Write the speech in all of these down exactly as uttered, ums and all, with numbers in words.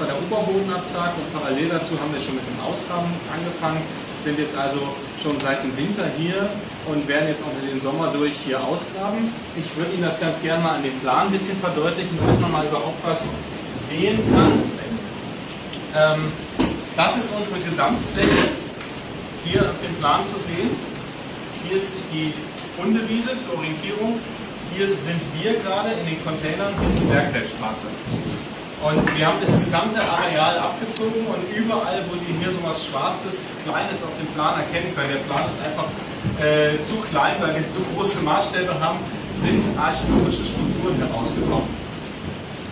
war der Oberbodenabtrag und parallel dazu haben wir schon mit dem Ausgraben angefangen, sind jetzt also schon seit dem Winter hier und werden jetzt auch den Sommer durch hier ausgraben. Ich würde Ihnen das ganz gerne mal an dem Plan ein bisschen verdeutlichen, damit man mal überhaupt was sehen kann. Ähm, das ist unsere Gesamtfläche hier auf dem Plan zu sehen. Hier ist die Hundewiese zur Orientierung. Hier sind wir gerade in den Containern, hier ist die Bergfeldstraße. Und wir haben das gesamte Areal abgezogen und überall, wo Sie hier so was Schwarzes, Kleines auf dem Plan erkennen können, der Plan ist einfach äh, zu klein, weil wir zu große Maßstäbe haben, sind archäologische Strukturen herausgekommen.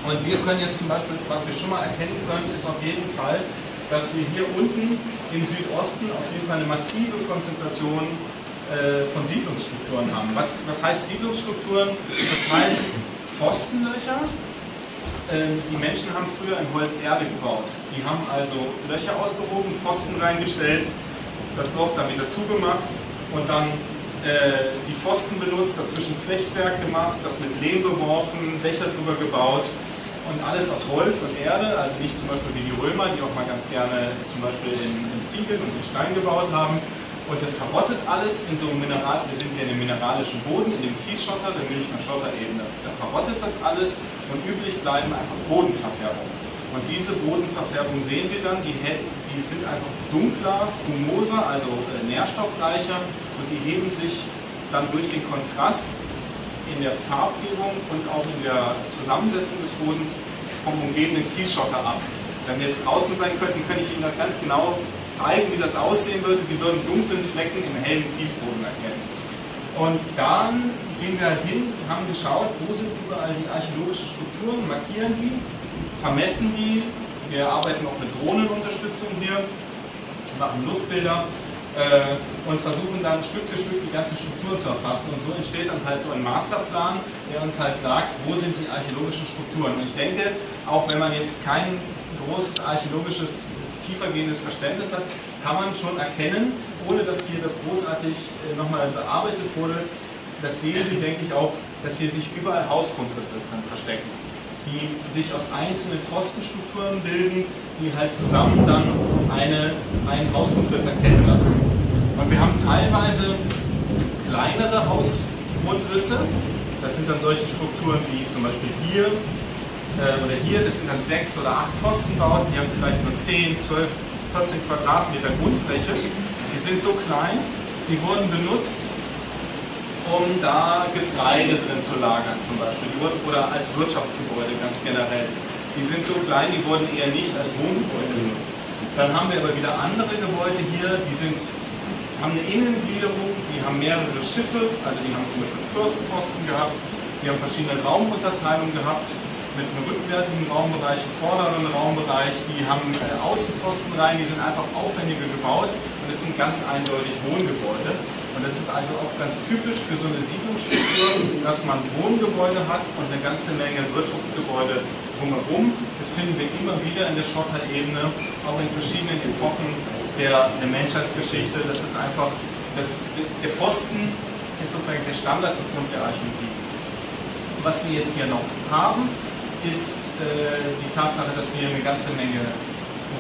Und wir können jetzt zum Beispiel, was wir schon mal erkennen können, ist auf jeden Fall, dass wir hier unten im Südosten auf jeden Fall eine massive Konzentration äh, von Siedlungsstrukturen haben. Was, was heißt Siedlungsstrukturen? Das heißt Pfostenlöcher. Die Menschen haben früher in Holz Erde gebaut. Die haben also Löcher ausgehoben, Pfosten reingestellt, das Loch dann wieder zugemacht und dann äh, die Pfosten benutzt, dazwischen Flechtwerk gemacht, das mit Lehm beworfen, Löcher drüber gebaut und alles aus Holz und Erde, also nicht zum Beispiel wie die Römer, die auch mal ganz gerne zum Beispiel in, in Ziegeln und in Stein gebaut haben. Und das verrottet alles in so einem Mineral, wir sind hier in dem mineralischen Boden, in dem Kiesschotter, der Münchner Schotterebene. Da verrottet das alles und übrig bleiben einfach Bodenverfärbungen. Und diese Bodenverfärbungen sehen wir dann, die, die sind einfach dunkler, humoser, also äh, nährstoffreicher und die heben sich dann durch den Kontrast in der Farbgebung und auch in der Zusammensetzung des Bodens vom umgebenden Kiesschotter ab. Wenn wir jetzt draußen sein könnten, könnte ich Ihnen das ganz genau zeigen, wie das aussehen würde. Sie würden dunklen Flecken im hellen Kiesboden erkennen. Und dann gehen wir halt hin, haben geschaut, wo sind überall die archäologischen Strukturen, markieren die, vermessen die. Wir arbeiten auch mit Drohnenunterstützung hier, machen Luftbilder äh, und versuchen dann Stück für Stück die ganzen Strukturen zu erfassen. Und so entsteht dann halt so ein Masterplan, der uns halt sagt, wo sind die archäologischen Strukturen. Und ich denke, auch wenn man jetzt keinen großes archäologisches, tiefergehendes Verständnis hat, kann man schon erkennen, ohne dass hier das großartig nochmal bearbeitet wurde, das sehen Sie, denke ich, auch, dass hier sich überall Hausgrundrisse drin verstecken, die sich aus einzelnen Pfostenstrukturen bilden, die halt zusammen dann eine, einen Hausgrundriss erkennen lassen. Und wir haben teilweise kleinere Hausgrundrisse, das sind dann solche Strukturen wie zum Beispiel hier, oder hier, das sind dann sechs oder acht Pfostenbauten, die haben vielleicht nur zehn, zwölf, vierzehn Quadratmeter Grundfläche. Die sind so klein, die wurden benutzt, um da Getreide drin zu lagern zum Beispiel, oder als Wirtschaftsgebäude ganz generell. Die sind so klein, die wurden eher nicht als Wohngebäude benutzt. Dann haben wir aber wieder andere Gebäude hier, die sind, haben eine Innengliederung, die haben mehrere Schiffe, also die haben zum Beispiel Fürstenpfosten gehabt, die haben verschiedene Raumunterteilungen gehabt, mit einem rückwärtigen Raumbereich, einem vorderen Raumbereich, die haben äh, Außenpfosten rein, die sind einfach aufwendiger gebaut und es sind ganz eindeutig Wohngebäude. Und das ist also auch ganz typisch für so eine Siedlungsstruktur, dass man Wohngebäude hat und eine ganze Menge Wirtschaftsgebäude drumherum. Das finden wir immer wieder in der Schotterebene, auch in verschiedenen Epochen der, der Menschheitsgeschichte. Das ist einfach, das, der Pfosten ist sozusagen der Standardbefund der Archäologie. Was wir jetzt hier noch haben, ist äh, die Tatsache, dass wir eine ganze Menge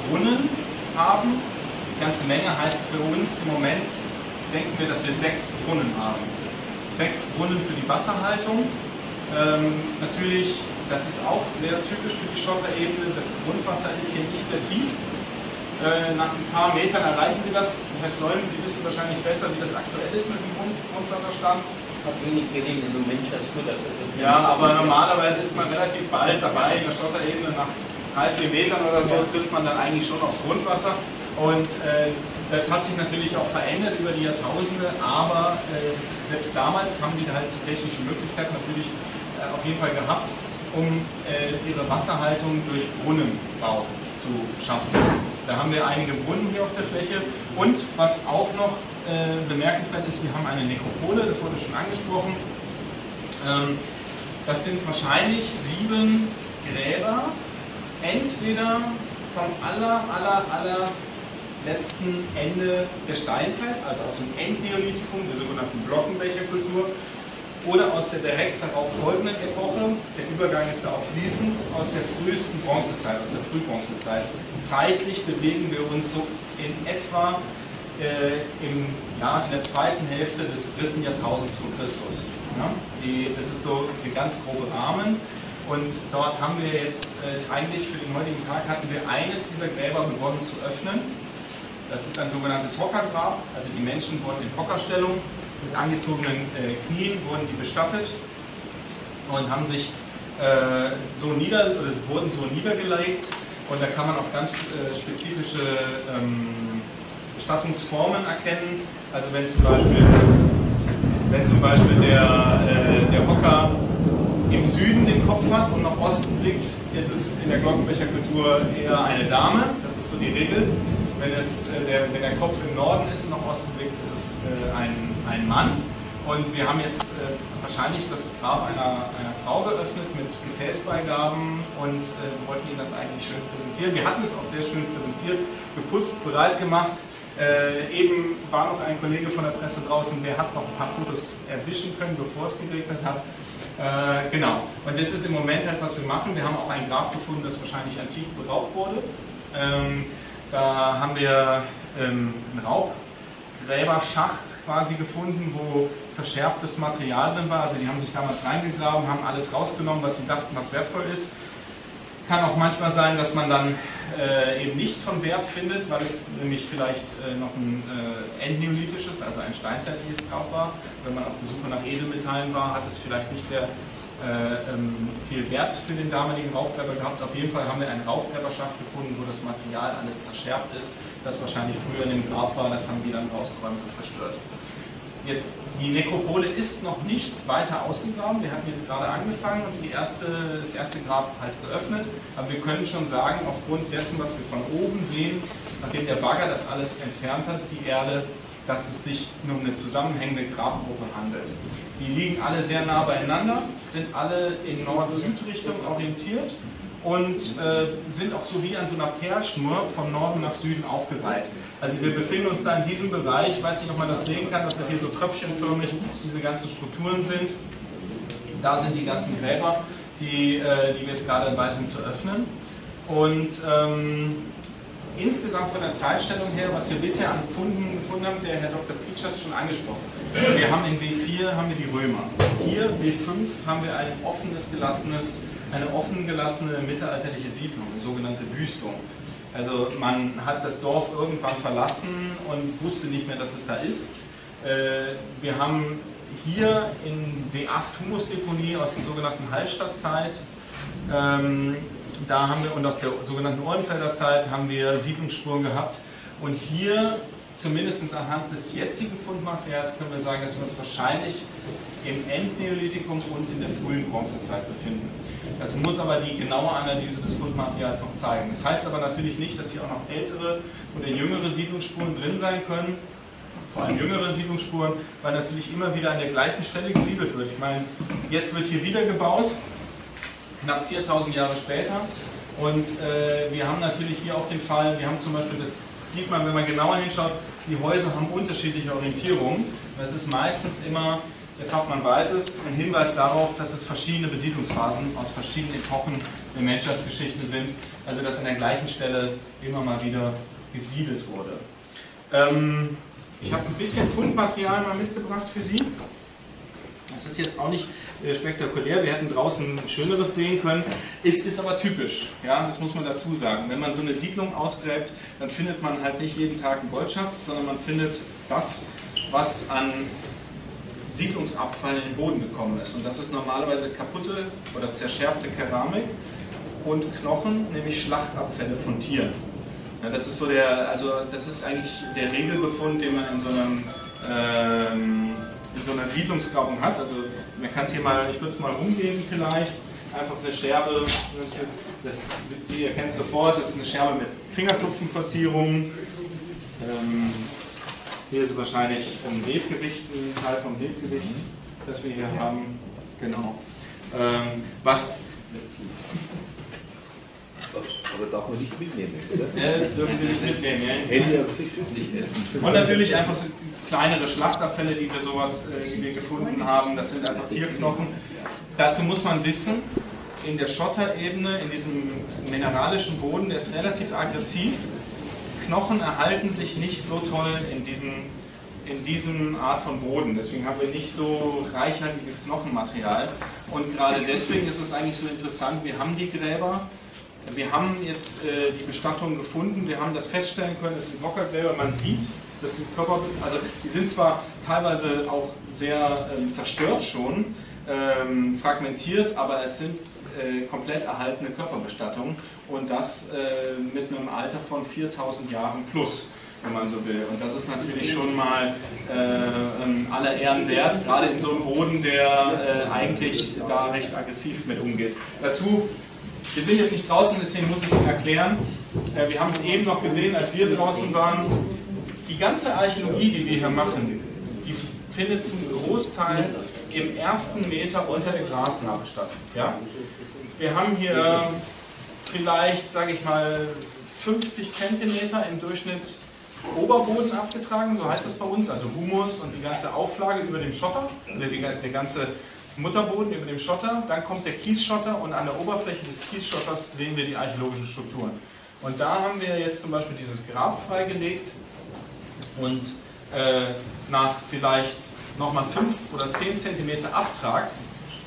Brunnen haben. Die ganze Menge heißt für uns im Moment, denken wir, dass wir sechs Brunnen haben. Sechs Brunnen für die Wasserhaltung. Ähm, natürlich, das ist auch sehr typisch für die Schotterebene, das Grundwasser ist hier nicht sehr tief. Äh, nach ein paar Metern erreichen Sie das. Herr Lindner, Sie wissen wahrscheinlich besser, wie das aktuell ist mit dem Grund Grundwasserstand. Wenig gelegen, also Mensch als gut. Also ja, aber normalerweise ist man relativ bald dabei, in der Schotterebene nach drei, vier Metern oder so trifft man dann eigentlich schon aufs Grundwasser und äh, das hat sich natürlich auch verändert über die Jahrtausende, aber äh, selbst damals haben die halt die technische Möglichkeit natürlich äh, auf jeden Fall gehabt, um äh, ihre Wasserhaltung durch Brunnenbau zu schaffen. Da haben wir einige Brunnen hier auf der Fläche und was auch noch äh, bemerkenswert ist, wir haben eine Nekropole, das wurde schon angesprochen. Ähm, das sind wahrscheinlich sieben Gräber, entweder vom aller, aller, aller letzten Ende der Steinzeit, also aus dem Endneolithikum, der sogenannten Glockenbecherkultur, oder aus der direkt darauf folgenden Epoche, der Übergang ist da auch fließend, aus der frühesten Bronzezeit, aus der Frühbronzezeit. Zeitlich bewegen wir uns so in etwa äh, im, ja, in der zweiten Hälfte des dritten Jahrtausends vor Christus. Ja? Die, das ist so der ganz grobe Rahmen. Und dort haben wir jetzt, äh, eigentlich für den heutigen Tag hatten wir eines dieser Gräber begonnen zu öffnen. Das ist ein sogenanntes Hockergrab, also die Menschen wurden in Hockerstellung mit angezogenen äh, Knien wurden die bestattet und haben sich äh, so nieder, oder sie wurden so niedergelegt, und da kann man auch ganz äh, spezifische ähm, Bestattungsformen erkennen. Also wenn zum Beispiel, wenn zum Beispiel der, äh, der Hocker im Süden den Kopf hat und nach Osten blickt, ist es in der Glockenbecherkultur eher eine Dame, das ist so die Regel. Wenn, es, äh, der, wenn der Kopf im Norden ist und nach Osten blickt, ist es äh, ein, ein Mann. Und wir haben jetzt äh, wahrscheinlich das Grab einer, einer Frau geöffnet mit Gefäßbeigaben und äh, wollten Ihnen das eigentlich schön präsentieren. Wir hatten es auch sehr schön präsentiert, geputzt, bereit gemacht. Äh, eben war noch ein Kollege von der Presse draußen, der hat noch ein paar Fotos erwischen können, bevor es geregnet hat. Äh, genau. Und das ist im Moment halt, was wir machen. Wir haben auch ein Grab gefunden, das wahrscheinlich antik beraubt wurde. Ähm, Da haben wir ähm, einen Raubgräberschacht quasi gefunden, wo zerschärftes Material drin war. Also die haben sich damals reingegraben, haben alles rausgenommen, was sie dachten, was wertvoll ist. Kann auch manchmal sein, dass man dann äh, eben nichts von Wert findet, weil es nämlich vielleicht äh, noch ein äh, endneolithisches, also ein steinzeitliches Grab war. Wenn man auf der Suche nach Edelmetallen war, hat es vielleicht nicht sehr Äh, ähm, viel Wert für den damaligen Raubgräber gehabt. Auf jeden Fall haben wir einen Raubgräberschacht gefunden, wo das Material alles zerschärft ist, das wahrscheinlich früher in dem Grab war, das haben die dann rausgeräumt und zerstört. Jetzt, die Nekropole ist noch nicht weiter ausgegraben, wir hatten jetzt gerade angefangen und die erste, das erste Grab halt geöffnet, aber wir können schon sagen, aufgrund dessen, was wir von oben sehen, nachdem der Bagger das alles entfernt hat, die Erde, dass es sich um eine zusammenhängende Grabgruppe handelt. Die liegen alle sehr nah beieinander, sind alle in Nord-Süd-Richtung orientiert und äh, sind auch so wie an so einer Perlschnur von Norden nach Süden aufgereiht. Also wir befinden uns da in diesem Bereich, ich weiß nicht, ob man das sehen kann, dass das hier so tröpfchenförmig diese ganzen Strukturen sind. Da sind die ganzen Gräber, die, äh, die wir jetzt gerade dabei sind zu öffnen. Und ähm, insgesamt von der Zeitstellung her, was wir bisher an Funden gefunden haben, der Herr Doktor Pietsch hat es schon angesprochen. Wir haben in W vier haben wir die Römer. Hier W fünf haben wir ein offenes gelassenes, eine offen gelassene mittelalterliche Siedlung, eine sogenannte Wüstung. Also man hat das Dorf irgendwann verlassen und wusste nicht mehr, dass es da ist. Wir haben hier in W acht Humusdeponie aus der sogenannten Hallstattzeit. Da haben wir, und aus der sogenannten Ohrenfelderzeit haben wir Siedlungsspuren gehabt. Und hier, zumindest anhand des jetzigen Fundmaterials, können wir sagen, dass wir uns wahrscheinlich im Endneolithikum und in der frühen Bronzezeit befinden. Das muss aber die genaue Analyse des Fundmaterials noch zeigen. Das heißt aber natürlich nicht, dass hier auch noch ältere oder jüngere Siedlungsspuren drin sein können. Vor allem jüngere Siedlungsspuren, weil natürlich immer wieder an der gleichen Stelle gesiedelt wird. Ich meine, jetzt wird hier wieder gebaut. Knapp viertausend Jahre später, und äh, wir haben natürlich hier auch den Fall, wir haben zum Beispiel, das sieht man, wenn man genauer hinschaut, die Häuser haben unterschiedliche Orientierungen. Das ist meistens immer, der Fachmann weiß es, ein Hinweis darauf, dass es verschiedene Besiedlungsphasen aus verschiedenen Epochen der Menschheitsgeschichte sind, also dass an der gleichen Stelle immer mal wieder gesiedelt wurde. Ähm, ich habe ein bisschen Fundmaterial mal mitgebracht für Sie. Das ist jetzt auch nicht spektakulär, wir hätten draußen Schöneres sehen können. Es ist aber typisch, ja, das muss man dazu sagen. Wenn man so eine Siedlung ausgräbt, dann findet man halt nicht jeden Tag einen Goldschatz, sondern man findet das, was an Siedlungsabfall in den Boden gekommen ist. Und das ist normalerweise kaputte oder zerschärfte Keramik und Knochen, nämlich Schlachtabfälle von Tieren. Ja, das ist so der, also das ist eigentlich der Regelbefund, den man in so einem ähm, in so einer Siedlungsgrabung hat. Also man kann es hier mal, ich würde es mal rumgeben vielleicht, einfach eine Scherbe, das, Sie erkennen es sofort, das ist eine Scherbe mit Fingertupfenverzierungen, ähm, hier ist es wahrscheinlich ein Webgewicht, ein Teil vom Webgewicht, das wir hier haben, genau. Ähm, was Aber darf man nicht mitnehmen, oder? Ja, dürfen Sie nicht mitnehmen, ja. Hände am Tisch nicht essen. Und natürlich einfach so kleinere Schlachtabfälle, die wir sowas, äh, die wir gefunden haben, das sind einfach Tierknochen. Dazu muss man wissen, in der Schotterebene, in diesem mineralischen Boden, der ist relativ aggressiv. Knochen erhalten sich nicht so toll in diesem, in diesem Art von Boden. Deswegen haben wir nicht so reichhaltiges Knochenmaterial. Und gerade deswegen ist es eigentlich so interessant, wir haben die Gräber, wir haben jetzt äh, die Bestattung gefunden, wir haben das feststellen können, das sind Lockergräber, man sieht, das sind Körper, also die sind zwar teilweise auch sehr ähm, zerstört schon, ähm, fragmentiert, aber es sind äh, komplett erhaltene Körperbestattungen und das äh, mit einem Alter von viertausend Jahren plus, wenn man so will. Und das ist natürlich schon mal äh, aller Ehren wert, gerade in so einem Boden, der äh, eigentlich da recht aggressiv mit umgeht. Dazu, wir sind jetzt nicht draußen, deswegen muss ich es erklären. Äh, wir haben es eben noch gesehen, als wir draußen waren. Die ganze Archäologie, die wir hier machen, die findet zum Großteil im ersten Meter unter der Grasnarbe statt. Ja? Wir haben hier vielleicht, sage ich mal, fünfzig Zentimeter im Durchschnitt Oberboden abgetragen, so heißt das bei uns, also Humus und die ganze Auflage über dem Schotter, oder die, der ganze Mutterboden über dem Schotter, dann kommt der Kiesschotter und an der Oberfläche des Kiesschotters sehen wir die archäologischen Strukturen. Und da haben wir jetzt zum Beispiel dieses Grab freigelegt und äh, nach vielleicht nochmal fünf oder zehn Zentimeter Abtrag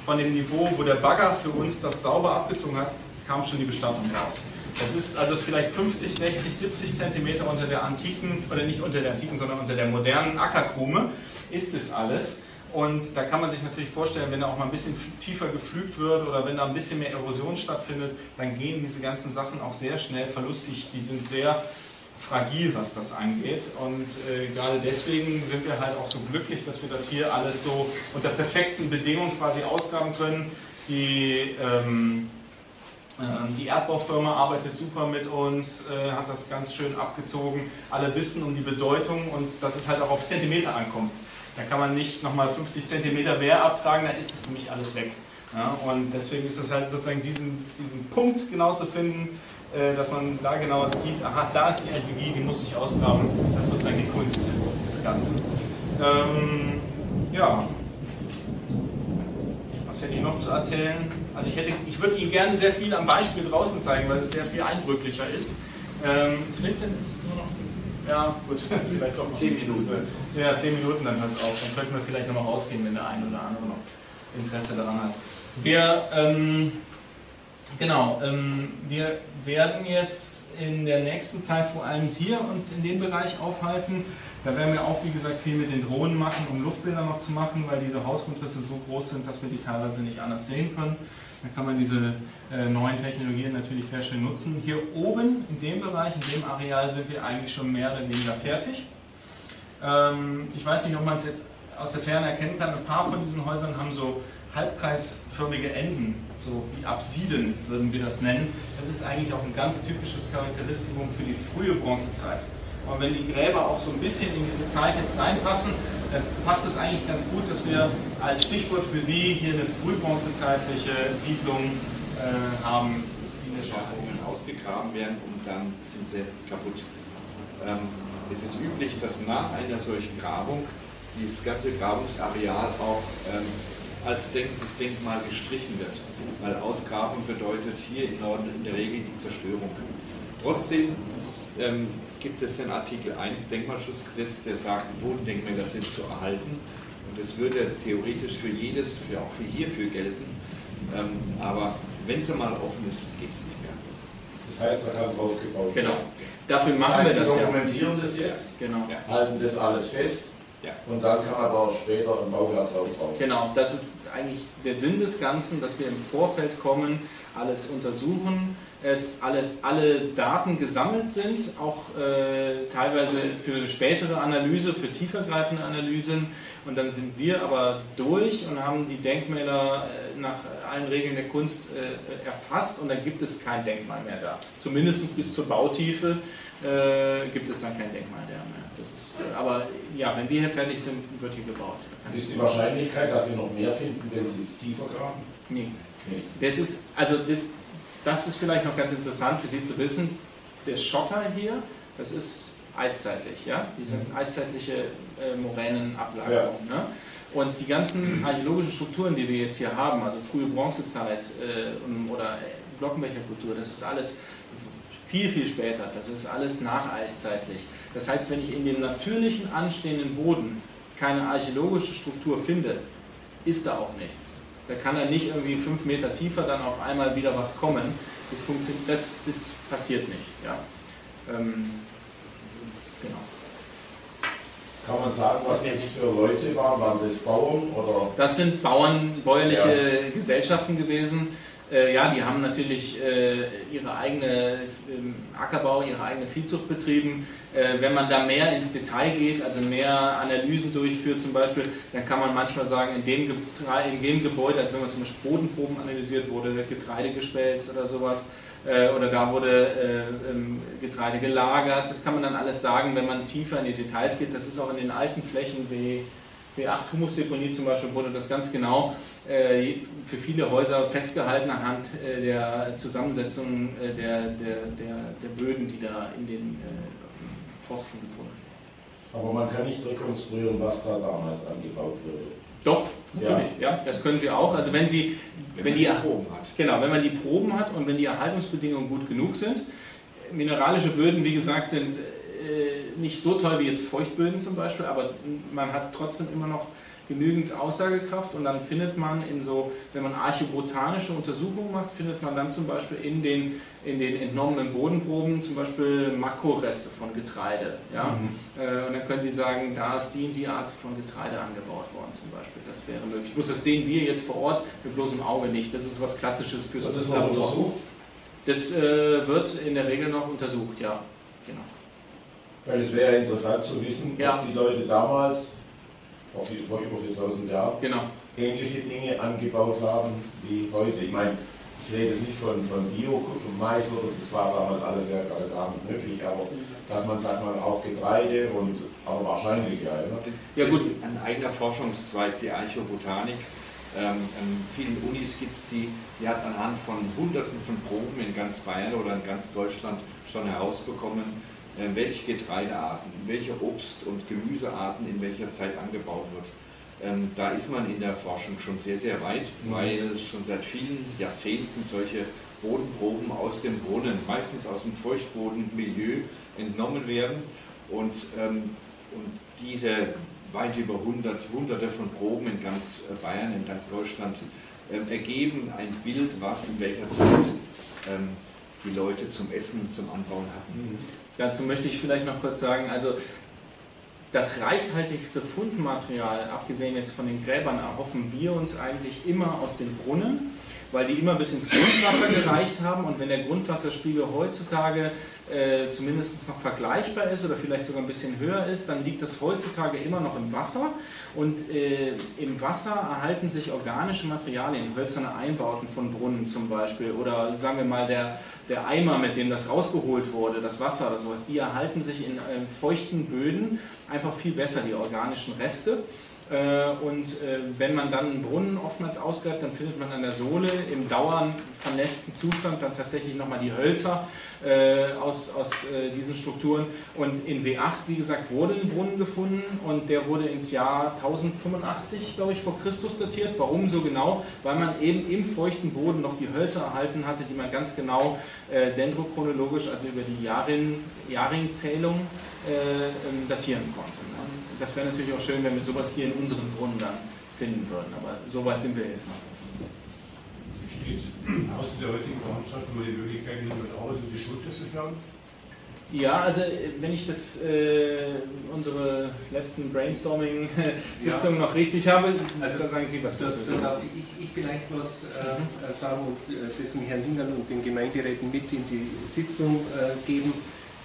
von dem Niveau, wo der Bagger für uns das sauber abgezogen hat, kam schon die Bestattung raus. Das ist also vielleicht fünfzig, sechzig, siebzig Zentimeter unter der antiken, oder nicht unter der antiken, sondern unter der modernen Ackerkrume ist es alles. Und da kann man sich natürlich vorstellen, wenn da auch mal ein bisschen tiefer gepflügt wird oder wenn da ein bisschen mehr Erosion stattfindet, dann gehen diese ganzen Sachen auch sehr schnell verlustig. Die sind sehr fragil, was das angeht. Und äh, gerade deswegen sind wir halt auch so glücklich, dass wir das hier alles so unter perfekten Bedingungen quasi ausgraben können. Die, ähm, äh, die Erdbaufirma arbeitet super mit uns, äh, hat das ganz schön abgezogen. Alle wissen um die Bedeutung und dass es halt auch auf Zentimeter ankommt. Da kann man nicht nochmal fünfzig Zentimeter mehr abtragen, da ist es nämlich alles weg. Ja, und deswegen ist es halt sozusagen diesen, diesen Punkt genau zu finden, äh, dass man da genau sieht, aha, da ist die Archäologie, die muss ich ausgraben. Das ist sozusagen die Kunst des Ganzen. Ähm, ja, was hätte ich noch zu erzählen? Also ich, hätte, ich würde Ihnen gerne sehr viel am Beispiel draußen zeigen, weil es sehr viel eindrücklicher ist. Ähm, es liegt jetzt nur noch... Ja, gut, vielleicht auch zehn Minuten. Ja, zehn Minuten, dann hört es auf. Dann könnten wir vielleicht nochmal rausgehen, wenn der eine oder andere noch Interesse daran hat. Wir, ähm, genau, ähm, wir werden jetzt in der nächsten Zeit vor allem hier uns in dem Bereich aufhalten. Da werden wir auch, wie gesagt, viel mit den Drohnen machen, um Luftbilder noch zu machen, weil diese Hausgrundrisse so groß sind, dass wir die teilweise nicht anders sehen können. Da kann man diese äh, neuen Technologien natürlich sehr schön nutzen. Hier oben in dem Bereich, in dem Areal sind wir eigentlich schon mehr oder weniger fertig. Ähm, ich weiß nicht, ob man es jetzt aus der Ferne erkennen kann. Ein paar von diesen Häusern haben so halbkreisförmige Enden, so wie Apsiden würden wir das nennen. Das ist eigentlich auch ein ganz typisches Charakteristikum für die frühe Bronzezeit. Und wenn die Gräber auch so ein bisschen in diese Zeit jetzt reinpassen, dann passt es eigentlich ganz gut, dass wir als Stichwort für Sie hier eine frühbronzezeitliche Siedlung äh, haben, die in der Schotterebene ausgegraben werden und dann sind sie kaputt. Ähm, es ist üblich, dass nach einer solchen Grabung dieses ganze Grabungsareal auch ähm, als denkendes Denkmal gestrichen wird, weil Ausgrabung bedeutet hier in Norden in der Regel die Zerstörung. Trotzdem ähm, gibt es den Artikel eins Denkmalschutzgesetz, der sagt, Bodendenkmäler sind zu erhalten. Und das würde theoretisch für jedes, für auch für hierfür gelten. Ähm, aber wenn sie mal offen ist, geht es nicht mehr. Das heißt, man kann draufgebaut werden. Genau. Dafür machen das heißt, wir das. Sie dokumentieren ja. das jetzt, genau. ja. halten das alles fest. Ja. Und dann kann man aber auch später ein Bauwerk draufbauen. Genau, das ist eigentlich der Sinn des Ganzen, dass wir im Vorfeld kommen, alles untersuchen, es alles, alle Daten gesammelt sind, auch äh, teilweise für eine spätere Analyse, für tiefergreifende Analysen. Und dann sind wir aber durch und haben die Denkmäler äh, nach allen Regeln der Kunst äh, erfasst und dann gibt es kein Denkmal mehr da. Zumindest bis zur Bautiefe äh, gibt es dann kein Denkmal mehr. Das ist, aber ja, wenn wir hier fertig sind, wird hier gebaut. Ist die Wahrscheinlichkeit, dass Sie noch mehr finden, wenn Sie es tiefer graben? Nee. nee. Das, ist, also das, das ist vielleicht noch ganz interessant für Sie zu wissen. Der Schotter hier, das ist eiszeitlich, ja? Diese eiszeitliche äh, Moränenablagerung. Ja. Ne? Und die ganzen archäologischen Strukturen, die wir jetzt hier haben, also frühe Bronzezeit äh, oder Glockenbecherkultur, das ist alles viel, viel später, das ist alles nacheiszeitlich. Das heißt, wenn ich in dem natürlichen anstehenden Boden keine archäologische Struktur finde, ist da auch nichts. Da kann er nicht irgendwie fünf Meter tiefer dann auf einmal wieder was kommen. Das, funktioniert, das, das passiert nicht. Ja. Ähm, genau. Kann man sagen, was das für Leute waren? Waren das Bauern? Oder? Das sind Bauern, bäuerliche ja. Gesellschaften gewesen. Äh, ja, die haben natürlich äh, ihre eigene äh, Ackerbau, ihre eigene Viehzucht betrieben. Äh, wenn man da mehr ins Detail geht, also mehr Analysen durchführt zum Beispiel, dann kann man manchmal sagen, in dem, in dem Gebäude, also wenn man zum Beispiel Bodenproben analysiert, wurde Getreide geschmelzt oder sowas, äh, oder da wurde äh, ähm, Getreide gelagert. Das kann man dann alles sagen, wenn man tiefer in die Details geht. Das ist auch in den alten Flächen wie B acht Humusdeponie zum Beispiel, wurde das ganz genau äh, für viele Häuser festgehalten anhand äh, der Zusammensetzung äh, der, der, der, der Böden, die da in den äh, Pfosten gefunden wurden. Aber man kann nicht rekonstruieren, was da damals angebaut wurde. Doch, natürlich, ja. Ja, das können Sie auch. Also wenn Sie, wenn, wenn, die, die Proben hat. Genau, wenn man die Proben hat und wenn die Erhaltungsbedingungen gut genug sind. Mineralische Böden, wie gesagt, sind nicht so toll wie jetzt Feuchtböden zum Beispiel, aber man hat trotzdem immer noch genügend Aussagekraft und dann findet man in so, wenn man archäobotanische Untersuchungen macht, findet man dann zum Beispiel in den, in den entnommenen Bodenproben zum Beispiel Makroreste von Getreide. Ja? Mhm. Und dann können Sie sagen, da ist die und die Art von Getreide angebaut worden zum Beispiel. Das wäre möglich. Bloß das sehen wir jetzt vor Ort mit bloßem Auge nicht. Das ist was Klassisches fürs Labor. Das ist noch untersucht? Das äh, wird in der Regel noch untersucht, ja. Genau. Weil es wäre interessant zu wissen, ja. ob die Leute damals, vor, viel, vor über viertausend Jahren, genau. ähnliche Dinge angebaut haben wie heute. Ich meine, ich rede jetzt nicht von, von Bio und Mais, oder das war damals alles ja gar nicht möglich, aber dass man, sagt man, auch Getreide und aber wahrscheinlich ja. Oder? Ja gut, ein eigener Forschungszweig, die Archäobotanik. Ähm, an vielen Unis gibt es die, die hat anhand von Hunderten von Proben in ganz Bayern oder in ganz Deutschland schon herausbekommen, welche Getreidearten, welche Obst- und Gemüsearten in welcher Zeit angebaut wird. Da ist man in der Forschung schon sehr, sehr weit, weil schon seit vielen Jahrzehnten solche Bodenproben aus dem Brunnen, meistens aus dem Feuchtbodenmilieu, entnommen werden. Und, und diese weit über hundert, hunderte von Proben in ganz Bayern, in ganz Deutschland, ergeben ein Bild, was in welcher Zeit die Leute zum Essen und zum Anbauen hatten. Dazu möchte ich vielleicht noch kurz sagen, also das reichhaltigste Fundmaterial, abgesehen jetzt von den Gräbern, erhoffen wir uns eigentlich immer aus den Brunnen, weil die immer bis ins Grundwasser gereicht haben und wenn der Grundwasserspiegel heutzutage äh, zumindest noch vergleichbar ist oder vielleicht sogar ein bisschen höher ist, dann liegt das heutzutage immer noch im Wasser und äh, im Wasser erhalten sich organische Materialien, hölzerne Einbauten von Brunnen zum Beispiel oder sagen wir mal der, der Eimer, mit dem das rausgeholt wurde, das Wasser oder sowas, die erhalten sich in äh, feuchten Böden einfach viel besser, die organischen Reste. Und wenn man dann einen Brunnen oftmals ausgräbt, dann findet man an der Sohle im dauernd vernässten Zustand dann tatsächlich nochmal die Hölzer aus, aus diesen Strukturen. Und in W acht, wie gesagt, wurde ein Brunnen gefunden und der wurde ins Jahr tausendfünfundachtzig, glaube ich, vor Christus datiert. Warum so genau? Weil man eben im feuchten Boden noch die Hölzer erhalten hatte, die man ganz genau dendrochronologisch, also über die Jahrringzählung, datieren konnte. Das wäre natürlich auch schön, wenn wir sowas hier in unseren Brunnen dann finden würden, aber so weit sind wir jetzt noch. Besteht außer der heutigen Wissenschaft immer die Möglichkeit, mit Arbeit die Schuld zu schlagen? Ja, also wenn ich das äh, unsere letzten Brainstorming-Sitzungen ja. noch richtig habe, also da sagen Sie, was das wird. Ich, ich vielleicht was äh, sagen und äh, das dem Herrn Lindner und den Gemeinderäten mit in die Sitzung äh, geben.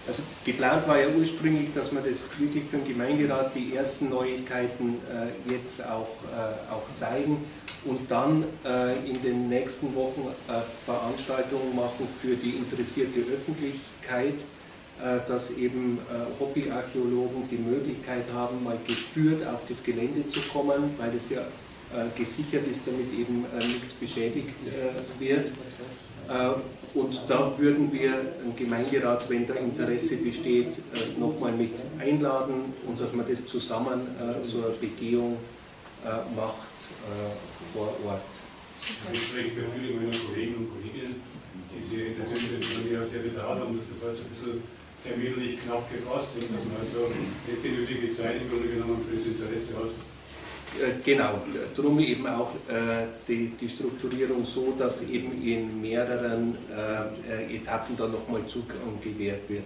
Also geplant war ja ursprünglich, dass man das wirklich für den Gemeinderat die ersten Neuigkeiten äh, jetzt auch, äh, auch zeigen und dann äh, in den nächsten Wochen äh, Veranstaltungen machen für die interessierte Öffentlichkeit, äh, dass eben äh, Hobbyarchäologen die Möglichkeit haben, mal geführt auf das Gelände zu kommen, weil das ja äh, gesichert ist, damit eben äh, nichts beschädigt äh, wird. Äh, und da würden wir einen Gemeinderat, wenn da Interesse besteht, äh, nochmal mit einladen und dass man das zusammen äh, so eine Begehung äh, macht äh, vor Ort. Ich spreche für viele meiner Kollegen und Kolleginnen, die sich das von mir sehr bedacht haben, dass es heute ein bisschen terminlich knapp gefasst ist, dass man also nicht die nötige Zeit im Grunde genommen für das Interesse hat. Genau, darum eben auch äh, die, die Strukturierung so, dass eben in mehreren äh, Etappen dann nochmal Zugang gewährt wird.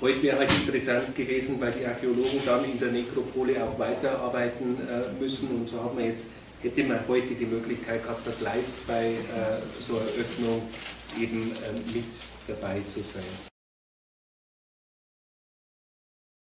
Heute wäre halt interessant gewesen, weil die Archäologen dann in der Nekropole auch weiterarbeiten äh, müssen, und so haben wir jetzt, hätte man heute die Möglichkeit gehabt, da gleich bei äh, so einer Öffnung eben äh, mit dabei zu sein.